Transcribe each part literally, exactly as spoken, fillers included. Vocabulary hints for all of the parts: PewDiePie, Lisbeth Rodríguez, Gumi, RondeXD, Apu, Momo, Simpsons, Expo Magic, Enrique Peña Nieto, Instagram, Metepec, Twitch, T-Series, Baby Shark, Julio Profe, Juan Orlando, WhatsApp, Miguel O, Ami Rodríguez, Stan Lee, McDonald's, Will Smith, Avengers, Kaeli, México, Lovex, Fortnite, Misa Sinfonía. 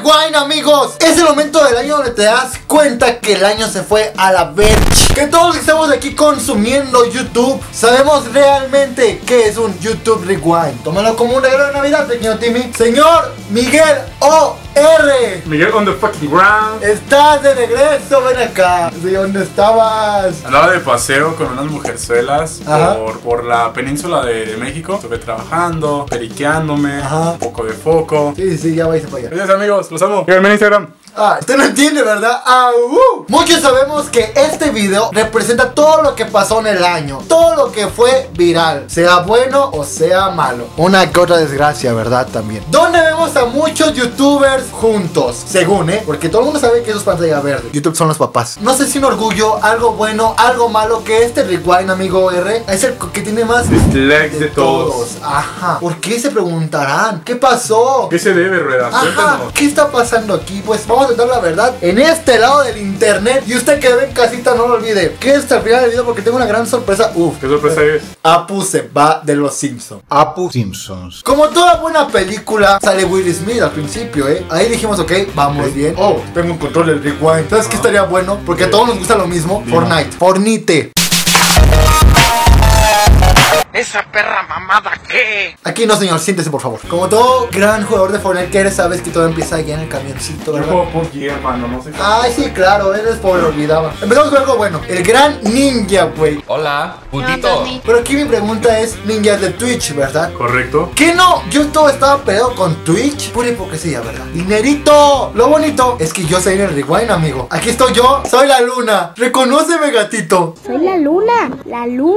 rewind, amigos. Es el momento del año donde te das cuenta que el año se fue a la verga. Que todos estamos aquí consumiendo YouTube sabemos realmente qué es un YouTube Rewind. Tómalo como un regalo de Navidad, pequeño Timmy. Señor Miguel O. R. Miguel on the fucking ground. Estás de regreso, ven acá. ¿De dónde estabas? Andaba de paseo con unas mujerzuelas por, por la península de, de México. Estuve trabajando, periqueándome, ajá, un poco de foco. Sí, sí, ya vais a fallar. Gracias, amigos, los amo. Síganme en Instagram. Ah, usted no entiende, ¿verdad? Ah, uh. Muchos sabemos que este video representa todo lo que pasó en el año, todo lo que fue viral, sea bueno o sea malo, una que otra desgracia, ¿verdad? También, donde vemos a muchos youtubers juntos, según, ¿eh? Porque todo el mundo sabe que eso es pantalla verde. YouTube son los papás. No sé si un orgullo, algo bueno, algo malo, que este Rewind, amigo R, es el que tiene más dislikes de, de todos. todos Ajá. ¿Por qué se preguntarán? ¿Qué pasó? ¿Qué se debe, Rueda? Ajá. Cuéntanos. ¿Qué está pasando aquí? Pues vamos a contar la verdad en este lado del internet. Y usted que ve en casita, no lo olvide, que hasta el final del video, porque tengo una gran sorpresa. Uf, ¿qué sorpresa es? Apu se va de los Simpsons. Apu Simpsons. Como toda buena película, sale Will Smith al principio, eh. Ahí dijimos, ok, vamos okay. bien. Oh, tengo un control del Rewind. ¿Sabes ah. qué estaría bueno? Porque a todos nos gusta lo mismo. Dime. Fortnite. Fortnite. ¿Esa perra mamada qué? Aquí no, señor, siéntese, por favor. Como todo gran jugador de Fortnite que eres, sabes que todo empieza allá en el camioncito, ¿verdad? Yo juego por ti, hermano, no sé. Ay, sí, claro, eres pobre, olvidaba. Empezamos con algo bueno. El gran ninja, güey. Hola, putito. Pero aquí mi pregunta es, ninjas de Twitch, ¿verdad? Correcto. ¿Qué no? Yo todo estaba peleado con Twitch. Pura hipocresía, ¿verdad? Dinerito. Lo bonito es que yo soy en el Rewind, amigo. Aquí estoy yo, soy la luna. Reconóceme, gatito. Soy la luna, la luna.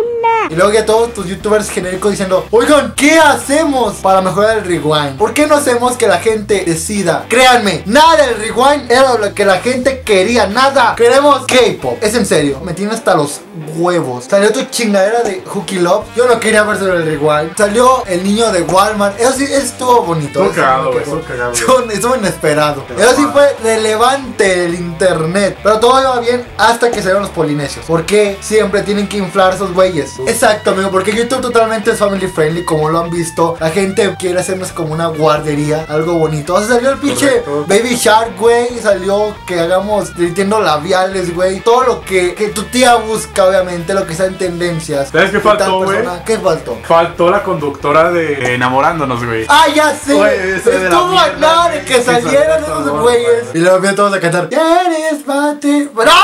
Y luego ya todos tus youtubers genéricos diciendo, oigan, ¿qué hacemos para mejorar el Rewind? ¿Por qué no hacemos que la gente decida? Créanme, nada del Rewind era lo que la gente quería, nada. Queremos K-pop, es en serio, me tiene hasta los huevos. Salió tu chingadera de Hooky Love, yo no quería verse el Rewind. Salió el niño de Walmart, eso sí estuvo bonito. Estuvo cagado, eso cagado. Estuvo inesperado. Pero eso sí fue relevante el internet. Pero todo iba bien hasta que salieron los polinesios. ¿Por qué siempre tienen que inflar esos güeyes? Exacto, amigo, porque YouTube totalmente es family friendly, como lo han visto. La gente quiere hacernos como una guardería, algo bonito. O sea, salió el pinche Baby Shark, güey. Salió que hagamos limpiando labiales, güey. Todo lo que, que tu tía busca, obviamente, lo que está en tendencias. ¿Sabes qué faltó, güey? ¿Qué faltó? Faltó la conductora de Enamorándonos, güey. Ah, ya sé. Wey, estuvo a nada de que salieran esos güeyes. Y luego vio todos a cantar. Eres mate. ¡Bravo!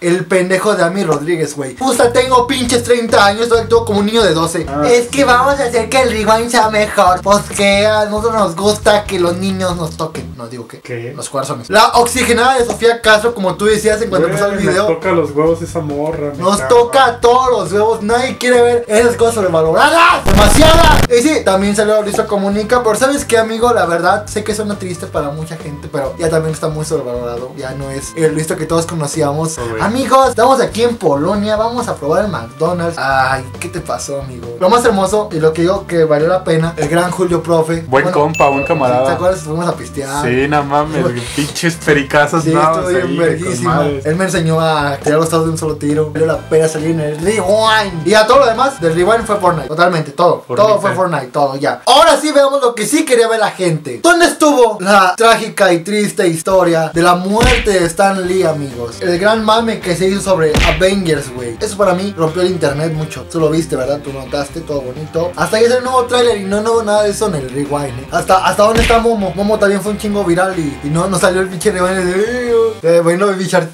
El pendejo de Ami Rodríguez, güey. Puta, tengo pinches treinta años, todo actúo como un niño de doce. Ah, es que sí. Vamos a hacer que el Rewind sea mejor, porque a nosotros nos gusta que los niños nos toquen. No digo que ¿Qué? Los corazones. La oxigenada de Sofía Castro, como tú decías en cuanto empezó el video. Nos toca los huevos esa morra. Nos cara. toca a todos los huevos. Nadie quiere ver esas cosas sobrevaloradas. Demasiadas. Y sí, también salió Listo Comunica. Pero ¿sabes qué, amigo? La verdad, sé que suena triste para mucha gente, pero ya también está muy sobrevalorado. Ya no es el Listo que todos conocíamos. Oh, amigos, estamos aquí en Polonia, vamos a probar el McDonald's. Ay, ¿qué te pasó, amigo? Lo más hermoso y lo que digo que valió la pena, el gran Julio Profe. Buen bueno, compa, buen camarada. ¿Te acuerdas? Fuimos a pistear. Sí, no mames, pinches pericazos. Sí, no, estuvo bien verguísimo. Él me enseñó a tirar los dados de un solo tiro. Valió la pena salir en el Rewind. Y a todo lo demás, del Rewind fue Fortnite. Totalmente, todo. Fortnite. Todo fue Fortnite, todo ya. Ahora sí veamos lo que sí quería ver la gente. ¿Dónde estuvo la trágica y triste historia de la muerte de Stan Lee, amigos? El gran mame que se hizo sobre Avengers, güey. Eso para mí rompió el internet mucho. Tú lo viste, ¿verdad? Tú notaste, todo bonito. Hasta ahí es el nuevo tráiler y no hubo no, nada de eso en el Rewind, ¿eh? Hasta, hasta dónde está Momo. Momo también fue un chingo viral y, y no, no salió el pinche Rewind de... Eh, bueno, Baby Shark.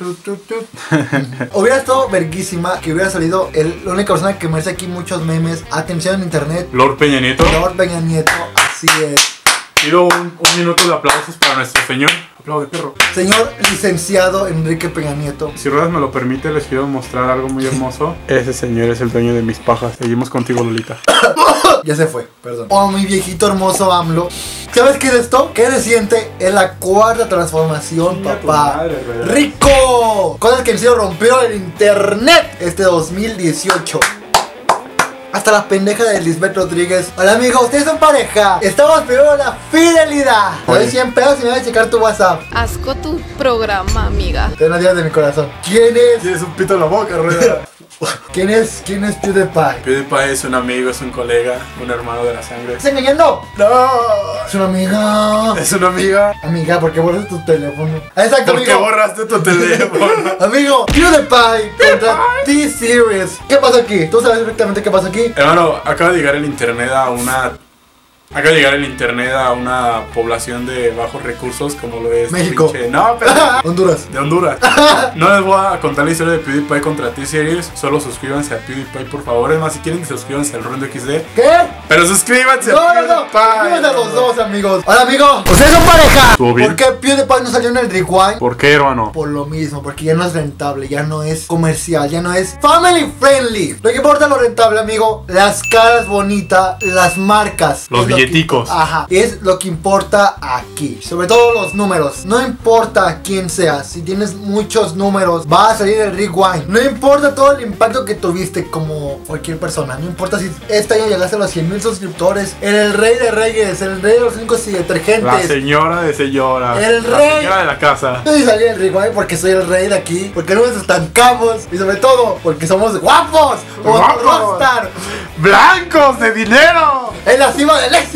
Hubiera estado verguísima que hubiera salido el, la única persona que merece aquí muchos memes. Atención en internet. Lord Peña Nieto. Lord Peña Nieto, así es. Quiero un, un minuto de aplausos para nuestro señor. De perro. Señor licenciado Enrique Peña Nieto. Si Ruedas me lo permite, les quiero mostrar algo muy hermoso. Ese señor es el dueño de mis pajas. Seguimos contigo, Lolita. Ya se fue, perdón. Oh, mi viejito hermoso AMLO. ¿Sabes qué es esto? ¿Qué se siente? Es la cuarta transformación, sí, papá. Madre, ¡rico! Cosas que en serio rompieron el internet este dos mil dieciocho. Hasta la pendeja de Lisbeth Rodríguez. Hola, amigo, ustedes son pareja. Estamos primero en la fidelidad. Te doy cien pesos y me voy a checar tu WhatsApp. Asco tu programa, amiga. Te lo digas de mi corazón. ¿Quién es? Tienes un pito en la boca, Rueda. ¿Quién es? ¿Quién es PewDiePie? PewDiePie es un amigo, es un colega, un hermano de la sangre. ¡Estás engañando! ¡No! Es una amiga. Es una amiga. Amiga, ¿por qué borraste tu teléfono? Exacto, ¿Por amigo. ¿Por qué borraste tu teléfono? Amigo, PewDiePie contra T-Series. ¿Qué pasa aquí? ¿Tú sabes perfectamente qué pasa aquí? Hermano, acaba de llegar el internet a una... Acaba de llegar el internet a una población de bajos recursos como lo es México. Pinche... No, pero... Honduras. De Honduras. No les voy a contar la historia de PewDiePie contra T-Series. Solo suscríbanse a PewDiePie, por favor. Es más, si quieren que suscríbanse al RondeXD. ¿Qué? Pero suscríbanse no, a PewDiePie. No, no, suscríbanse a los dos, amigos. Hola, amigos. Ustedes son pareja. ¿Por qué PewDiePie no salió en el Rewind? ¿Por qué, hermano? Por lo mismo, porque ya no es rentable, ya no es comercial, ya no es family friendly. Lo que importa lo rentable, amigo, las caras bonitas, las marcas, los videos. Billeticos. Ajá, es lo que importa aquí. Sobre todo los números. No importa quién seas, si tienes muchos números, va a salir el Rewind. No importa todo el impacto que tuviste como cualquier persona. No importa si este año llegaste a los cien mil suscriptores. El rey de reyes, el rey de los cinco detergentes, la señora de señora, el rey, la señora de la casa. Yo salí el Rewind porque soy el rey de aquí, porque no nos estancamos y sobre todo porque somos guapos, como rockstar, blancos de dinero, en la cima del éxito,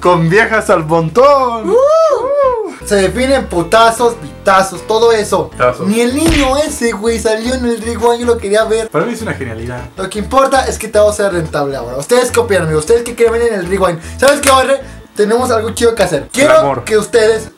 con viejas al montón. Uh, uh. Se definen putazos, vitazos, todo eso. Tazo. Ni el niño ese, güey, salió en el Rewind, yo lo quería ver. Para mí es una genialidad. Lo que importa es que todo sea rentable ahora. Ustedes copian, amigos, ustedes que creen en el Rewind. ¿Sabes qué, Barre? Tenemos algo chido que hacer. Quiero que ustedes,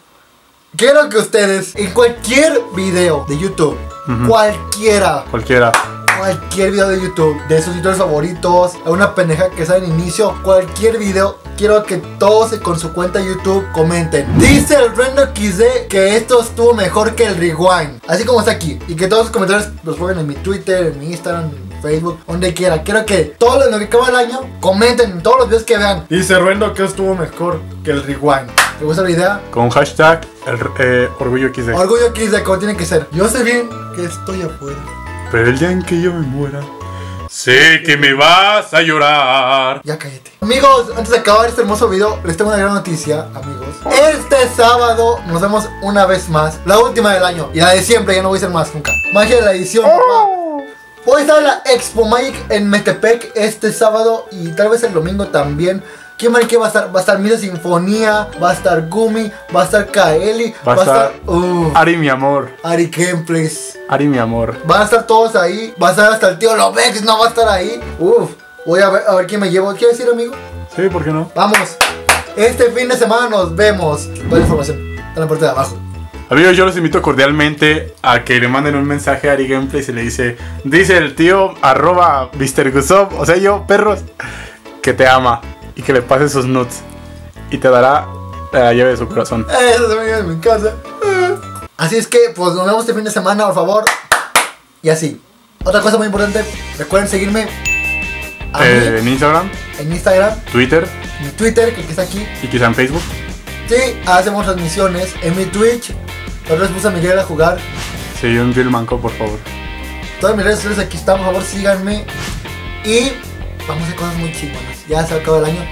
quiero que ustedes, en cualquier video de YouTube, uh-huh. cualquiera, cualquiera. Cualquier video de YouTube, de sus youtubers favoritos, a una pendeja que sale en inicio, cualquier video, quiero que todos con su cuenta de YouTube comenten: dice el RondeXD que esto estuvo mejor que el Rewind, así como está aquí. Y que todos los comentarios los pongan en mi Twitter, en mi Instagram, en Facebook, donde quiera. Quiero que todo lo que acaba el año comenten en todos los videos que vean. Dice Rendo que estuvo mejor que el Rewind. ¿Te gusta la idea? Con hashtag el, eh, orgullo equis de. orgullo equis de, como tiene que ser. Yo sé bien que estoy afuera, pero el día en que yo me muera, sé que me vas a llorar. Ya cállate. Amigos, antes de acabar este hermoso video, les tengo una gran noticia, amigos. Este sábado nos vemos una vez más, la última del año y la de siempre, ya no voy a ser más nunca. Magia de la edición, papá. Voy a estar en la Expo Magic en Metepec este sábado y tal vez el domingo también. ¿Quién más que va a estar? Va a estar Misa Sinfonía, va a estar Gumi, va a estar Kaeli, va, va a estar... Uh, Ari mi amor. Ari Gameplay. Ari mi amor. Van a estar todos ahí, va a estar hasta el tío Lovex, no va a estar ahí. Uf, voy a ver, a ver quién me llevo. ¿Quieres ir, amigo? Sí, ¿por qué no? Vamos, este fin de semana nos vemos. Toda la información está en la parte de abajo. Amigos, yo los invito cordialmente a que le manden un mensaje a Ari Gameplay y se le dice: dice el tío arroba mister Gusov, o sea yo, perros, que te ama. Y que le pase sus nudes y te dará la llave de su corazón. Eso se me dio en mi casa. Así es que pues nos vemos este fin de semana, por favor. Y así. Otra cosa muy importante, recuerden seguirme a eh, mí, en Instagram, en Instagram, Twitter, mi Twitter que está aquí y quizá en Facebook. Sí, hacemos transmisiones en mi Twitch. Otra vez puse a Miguel a jugar. Sí, un Bill Manco, por favor. Todas mis redes sociales aquí están, por favor síganme y vamos a hacer cosas muy chingonas. Ya se acabó el año.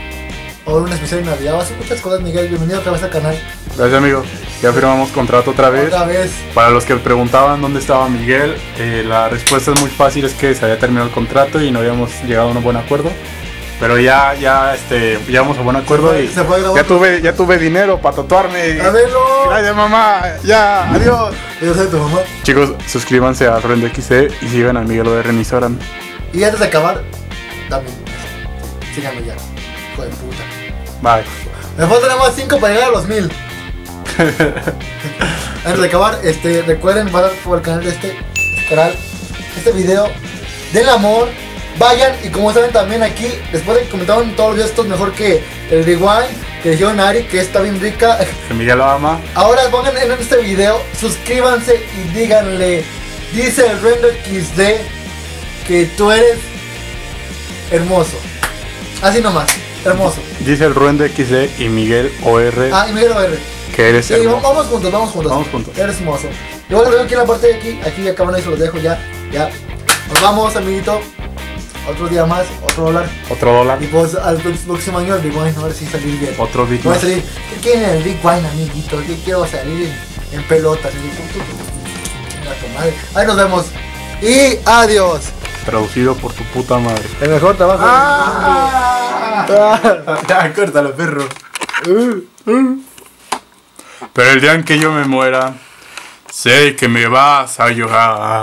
Ahora una especial de Navidad. Va a hacer muchas cosas, Miguel. Bienvenido otra vez al canal. Gracias, amigo. Ya firmamos contrato otra vez. Otra vez. Para los que preguntaban dónde estaba Miguel, eh, la respuesta es muy fácil. Es que se había terminado el contrato y no habíamos llegado a un buen acuerdo. Pero ya, ya, este, llegamos a buen acuerdo se fue, y se fue ya tuve, ya tuve dinero para tatuarme. A verlo. Gracias, mamá. Ya, adiós. Yo soy tu mamá. Chicos, suscríbanse a RondeXD y sigan a Miguel O en Instagram. Y antes de acabar, también. Síganme ya, hijo de puta. Bye. Me faltan nada más cinco para llegar a los mil. Antes de acabar, este, recuerden pasar por el canal de este canal, este video del amor. Vayan y como saben también aquí, después de que comentaron todos los videos estos mejor que el Rewind, que dijeron Ari que está bien rica, que Miguel lo ama. Ahora pongan en este video, suscríbanse y díganle: dice el RondeXD que tú eres hermoso. Así nomás, hermoso. Dice el RondeXD y Miguel O R. Ah, y Miguel O R. Que eres sí, hermoso. Vamos juntos, vamos juntos. Vamos juntos. Eres hermoso. Yo voy a poner aquí en la parte de aquí. Aquí ya acaban, ahí se los dejo ya. Ya. Nos vamos, amiguito. Otro día más, otro dólar. Otro dólar. Y pues al próximo año el Rewind, a ver si salir bien. Otro Rewind. Voy a salir. ¿Qué quieren el Rewind, amiguito? Yo quiero salir en, en pelotas. Ahí nos vemos. Y adiós. Traducido por tu puta madre. El mejor trabajo. ¡Ah! Ah, ya, córtalo, perro. Uh, uh. Pero el día en que yo me muera, sé que me vas a llorar.